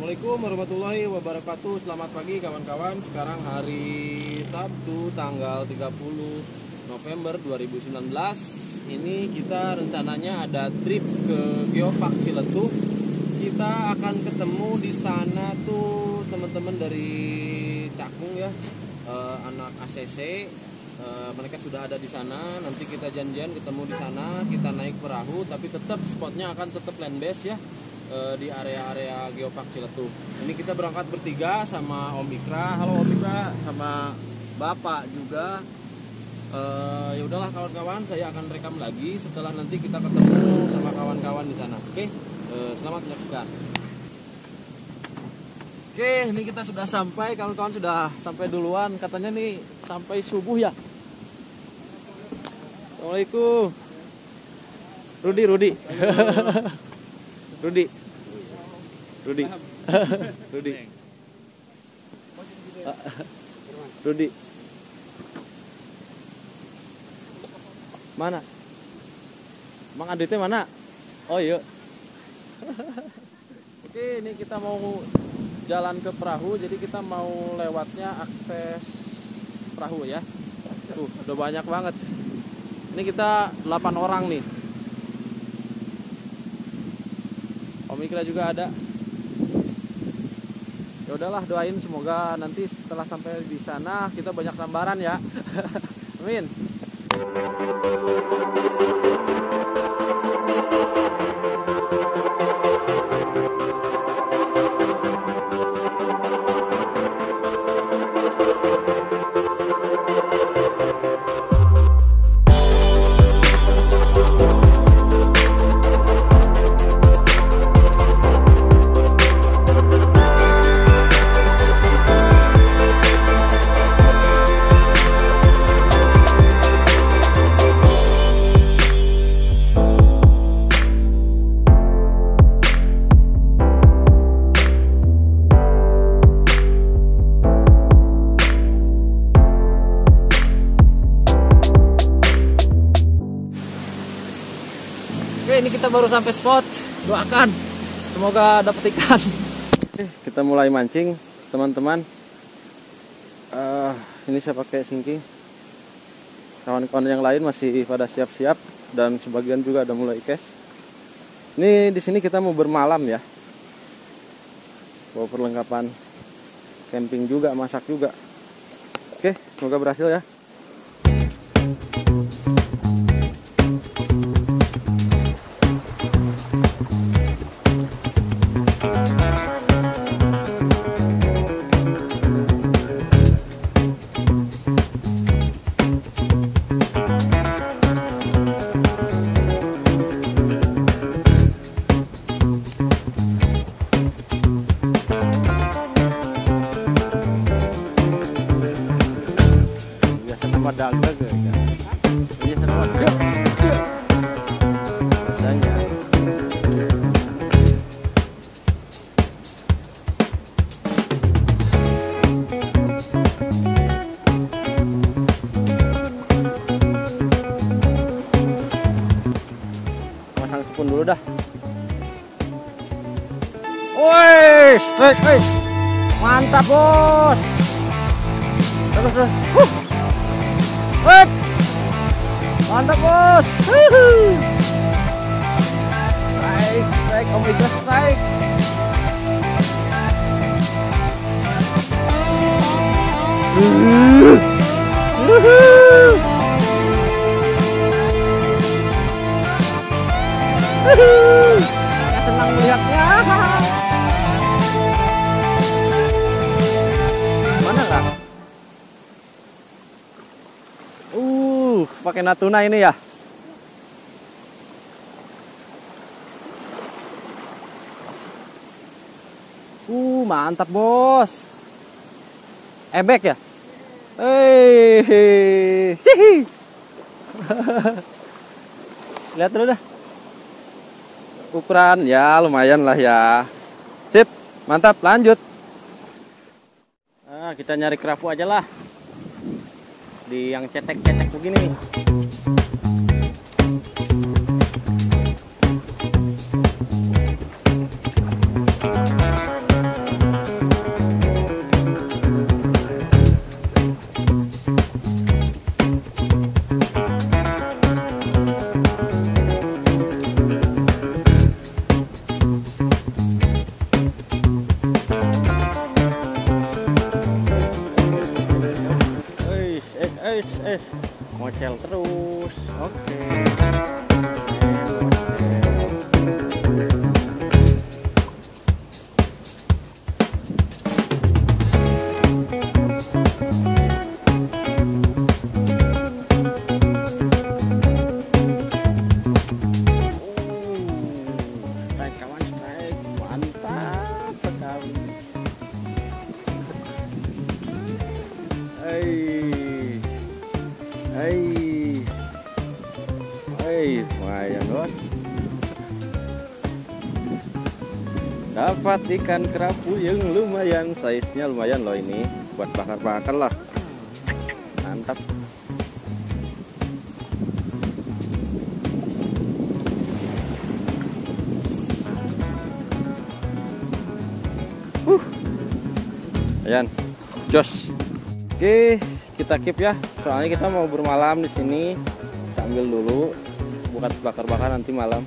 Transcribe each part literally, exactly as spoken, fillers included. Assalamualaikum warahmatullahi wabarakatuh. Selamat pagi kawan-kawan. Sekarang hari Sabtu tanggal tiga puluh November dua ribu sembilan belas. Ini kita rencananya ada trip ke Geopark Ciletuh. Kita akan ketemu di sana tuh teman-teman dari Cakung ya, e, anak A C C. E, mereka sudah ada di sana. Nanti kita janjian ketemu di sana. Kita naik perahu, tapi tetap spotnya akan tetap land base ya, di area-area Geopark Ciletuh. Ini kita berangkat bertiga sama Om Mikra. Halo Om Mikra, sama Bapak juga. E, ya udahlah kawan-kawan, saya akan rekam lagi setelah nanti kita ketemu sama kawan-kawan di sana. Oke, e, selamat menyaksikan. Oke, ini kita sudah sampai, kawan-kawan sudah sampai duluan. Katanya nih sampai subuh ya. Assalamualaikum. Rudi, Rudi. Rudi. Rudi. Rudi. Rudi. Mana? Mang Aditnya mana? Oh iya. Oke, ini kita mau jalan ke perahu, jadi kita mau lewatnya akses perahu ya. Tuh, udah banyak banget. Ini kita delapan orang nih. Om Mikra juga ada. Ya udahlah, doain semoga nanti setelah sampai di sana kita banyak sambaran ya. Amin. Baru sampai spot, doakan semoga dapat ikan. Kita mulai mancing teman-teman. Uh, ini saya pakai sinking, kawan-kawan yang lain masih pada siap-siap dan sebagian juga ada mulai cash. Ini di sini kita mau bermalam ya, bawa perlengkapan camping juga, masak juga. Oke, semoga berhasil ya. Mantap bos, terus terus, huh. Wih, mantap bos, Wih. strike strike, Om Mikra strike. Wuh. Wuh. Wuh. Saya senang melihatnya. Uh, pakai Natuna ini ya. Uh, mantap bos. Ebek ya. Hei, lihat dulu dah. Ukuran ya lumayan lah ya. Sip, mantap. Lanjut. Nah, kita nyari kerapu aja lah, di yang cetek-cetek begini. eh ngocel terus. Oke. Okay. Dapat ikan kerapu yang lumayan, size-nya lumayan loh ini, buat bakar-bakar lah. Mantap. Uh. Ayan, jos. Oke, kita keep ya. Soalnya kita mau bermalam di sini. Kita ambil dulu, buat bakar-bakar nanti malam.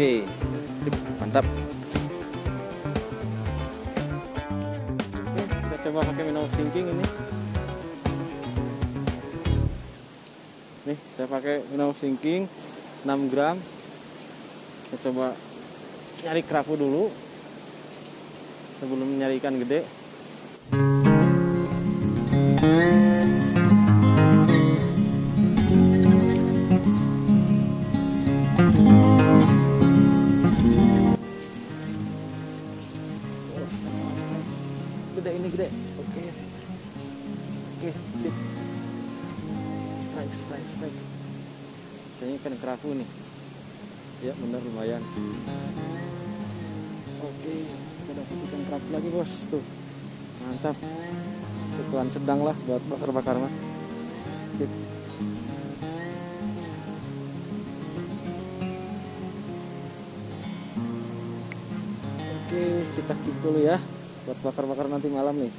Oke, mantap. Oke, kita coba pakai minnow sinking ini. Nih, saya pakai minnow sinking enam gram. Saya coba nyari kerapu dulu sebelum nyari ikan gede. Kerapu nih ya, bener lumayan. Oke, kita dapat ikan kerapu lagi bos, tuh mantap. Ukuran sedang lah buat bakar-bakar mah. Sip. Oke, kita keep dulu ya buat bakar-bakar nanti malam nih.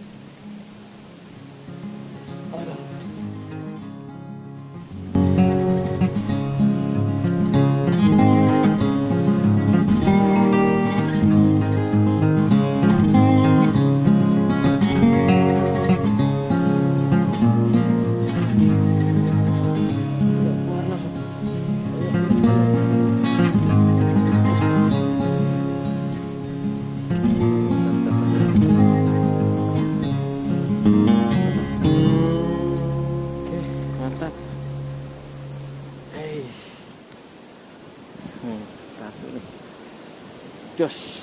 Jos.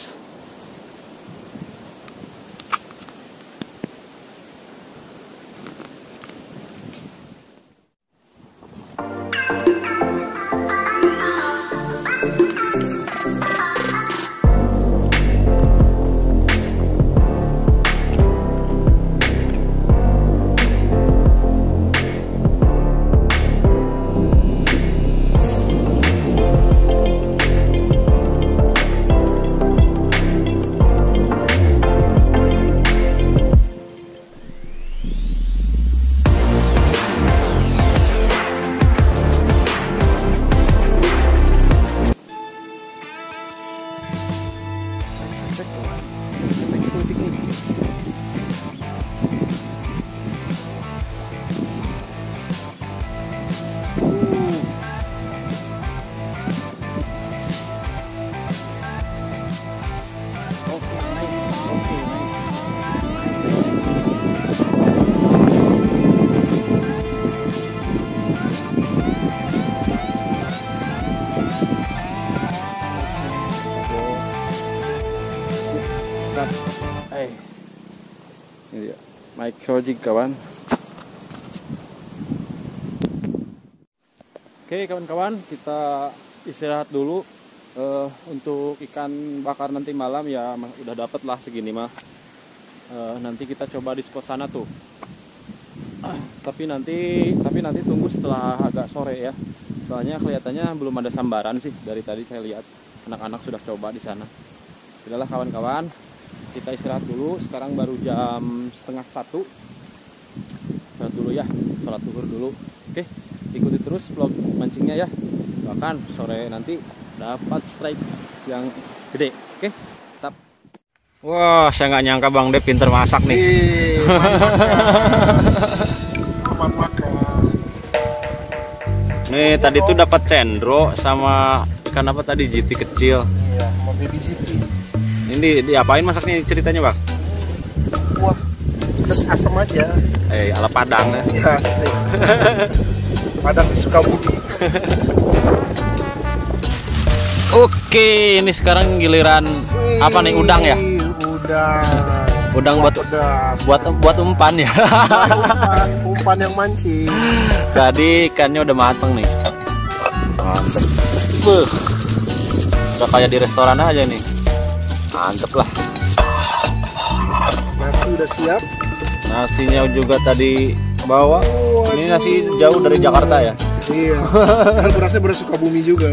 Eh, ini dia microjig kawan. Oke kawan-kawan, kita istirahat dulu. Uh, untuk ikan bakar nanti malam ya udah dapet lah segini mah. Uh, nanti kita coba di spot sana tuh. Uh, tapi nanti, tapi nanti tunggu setelah agak sore ya. Soalnya kelihatannya belum ada sambaran sih dari tadi saya lihat anak-anak sudah coba di sana. Sudahlah kawan-kawan, kita istirahat dulu. Sekarang baru jam setengah satu. Sholat dulu ya, sholat zuhur dulu. Oke, ikuti terus vlog mancingnya ya. Bahkan sore nanti dapat strike yang gede. Oke, tetap. Wah, saya nggak nyangka Bang Dev pinter masak nih. Hii, amat makan. Nih Buk tadi tuh dapat cendro sama ikan apa tadi, jiti kecil. Iya, sama baby jiti. Ini diapain masaknya ceritanya, Bang? Wah, terus asam aja. Eh, ala Padang ya. Asik. Padang di Sukabumi. Oke, ini sekarang giliran Wih, apa nih, udang ya? Udang. Udang buat udang. buat buat umpan ya. Umpan, umpan yang mancing. Tadi ikannya udah mateng nih. Mantep. Beuh. Udah kayak di restoran aja nih. Mantep lah. Nasi udah siap. Nasinya juga tadi bawa. Oh, ini nasi jauh dari Jakarta ya? Iya. Berasnya beras Sukabumi juga.